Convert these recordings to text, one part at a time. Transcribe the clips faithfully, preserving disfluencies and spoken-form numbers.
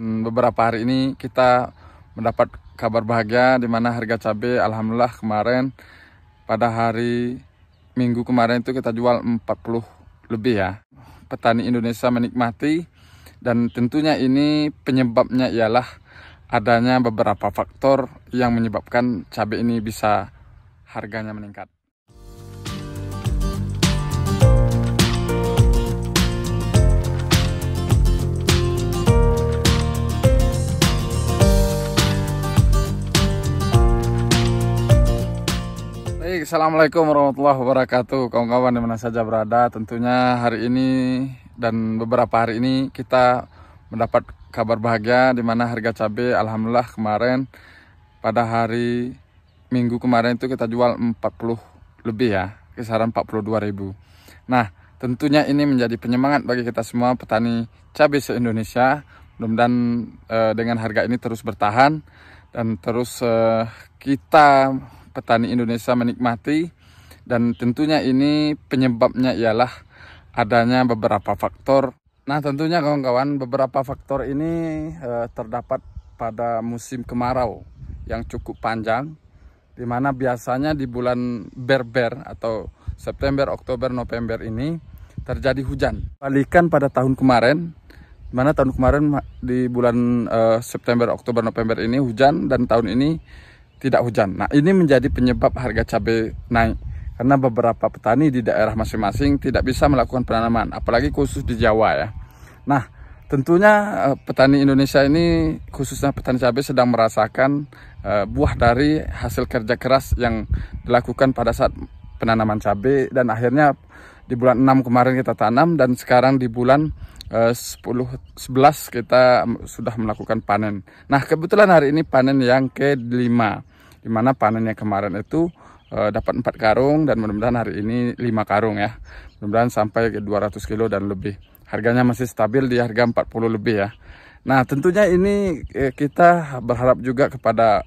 Beberapa hari ini kita mendapat kabar bahagia di mana harga cabai alhamdulillah kemarin pada hari Minggu kemarin itu kita jual empat puluh lebih ya. Petani Indonesia menikmati, dan tentunya ini penyebabnya ialah adanya beberapa faktor yang menyebabkan cabai ini bisa harganya meningkat. Assalamualaikum warahmatullahi wabarakatuh, kawan-kawan dimana saja berada. Tentunya hari ini dan beberapa hari ini kita mendapat kabar bahagia di mana harga cabai alhamdulillah kemarin pada hari Minggu kemarin itu kita jual empat puluh lebih ya, kisaran empat puluh dua ribu. Nah, tentunya ini menjadi penyemangat bagi kita semua petani cabai se-Indonesia. Mudah-mudahan eh, dengan harga ini terus bertahan dan terus eh, kita petani Indonesia menikmati, dan tentunya ini penyebabnya ialah adanya beberapa faktor. Nah, tentunya kawan-kawan, beberapa faktor ini eh, terdapat pada musim kemarau yang cukup panjang, di mana biasanya di bulan berber atau September, Oktober, November ini terjadi hujan. Balikan pada tahun kemarin, di mana tahun kemarin di bulan eh, September, Oktober, November ini hujan, dan tahun ini tidak hujan. Nah, ini menjadi penyebab harga cabai naik karena beberapa petani di daerah masing-masing tidak bisa melakukan penanaman, apalagi khusus di Jawa ya. Nah, tentunya petani Indonesia ini, khususnya petani cabai, sedang merasakan uh, buah dari hasil kerja keras yang dilakukan pada saat penanaman cabai, dan akhirnya di bulan enam kemarin kita tanam, dan sekarang di bulan sepuluh sebelas kita sudah melakukan panen. Nah, kebetulan hari ini panen yang kelima, dimana panennya kemarin itu e, dapat empat karung, dan mudah-mudahan hari ini lima karung ya. Mudah-mudahan sampai ke dua ratus kilo dan lebih. Harganya masih stabil di harga empat puluh lebih ya. Nah, tentunya ini e, kita berharap juga kepada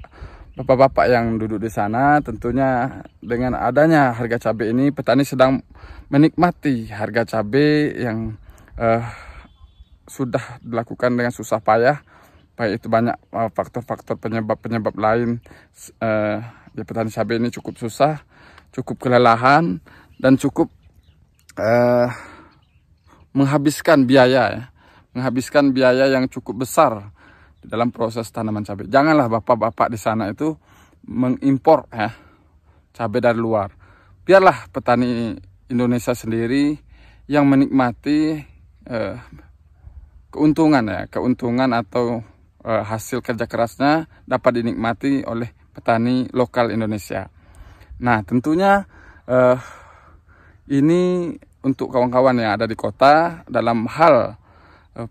bapak-bapak yang duduk di sana, tentunya dengan adanya harga cabai ini petani sedang menikmati harga cabai yang eh, sudah dilakukan dengan susah payah, baik itu banyak faktor-faktor eh, penyebab-penyebab lain. Eh, ya, petani cabai ini cukup susah, cukup kelelahan, dan cukup eh, menghabiskan biaya, ya. menghabiskan biaya yang cukup besar dalam proses tanaman cabai. Janganlah bapak-bapak di sana itu mengimpor ya cabai dari luar. Biarlah petani Indonesia sendiri yang menikmati eh, keuntungan ya, keuntungan atau eh, hasil kerja kerasnya dapat dinikmati oleh petani lokal Indonesia. Nah, tentunya eh, ini untuk kawan-kawan yang ada di kota dalam hal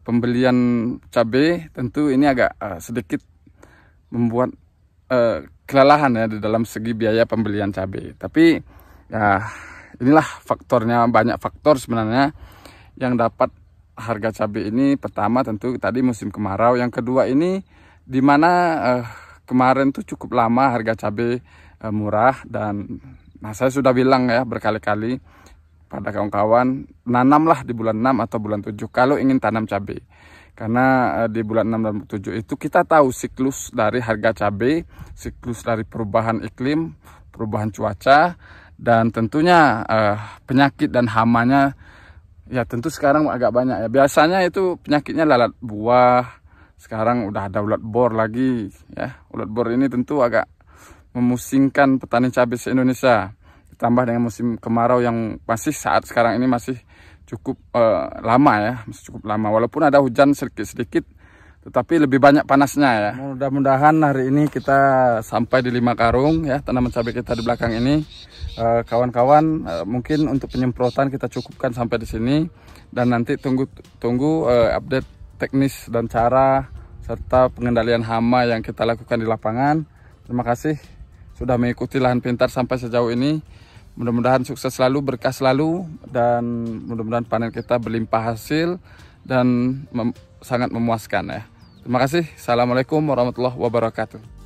pembelian cabai, tentu ini agak uh, sedikit membuat uh, kelelahan ya di dalam segi biaya pembelian cabai. Tapi ya inilah faktornya, banyak faktor sebenarnya yang dapat harga cabai ini. Pertama tentu tadi musim kemarau, yang kedua ini dimana uh, kemarin tuh cukup lama harga cabai uh, murah, dan nah, saya sudah bilang ya berkali-kali pada kawan-kawan, nanamlah di bulan enam atau bulan tujuh kalau ingin tanam cabai. Karena di bulan enam dan tujuh itu kita tahu siklus dari harga cabai, siklus dari perubahan iklim, perubahan cuaca, dan tentunya eh, penyakit dan hamanya ya tentu sekarang agak banyak ya. Biasanya itu penyakitnya lalat buah, sekarang udah ada ulat bor lagi ya. Ulat bor ini tentu agak memusingkan petani cabai se-Indonesia. Tambah dengan musim kemarau yang masih saat sekarang ini masih cukup eh, lama ya, masih cukup lama. Walaupun ada hujan sedikit-sedikit, tetapi lebih banyak panasnya ya. Mudah-mudahan hari ini kita sampai di lima karung ya tanaman cabai kita di belakang ini. Kawan-kawan, eh, eh, mungkin untuk penyemprotan kita cukupkan sampai di sini, dan nanti tunggu tunggu eh, update teknis dan cara serta pengendalian hama yang kita lakukan di lapangan. Terima kasih sudah mengikuti Lahan Pintar sampai sejauh ini. Mudah-mudahan sukses selalu, berkah selalu, dan mudah-mudahan panen kita berlimpah hasil dan mem- sangat memuaskan ya. Terima kasih. Assalamualaikum warahmatullahi wabarakatuh.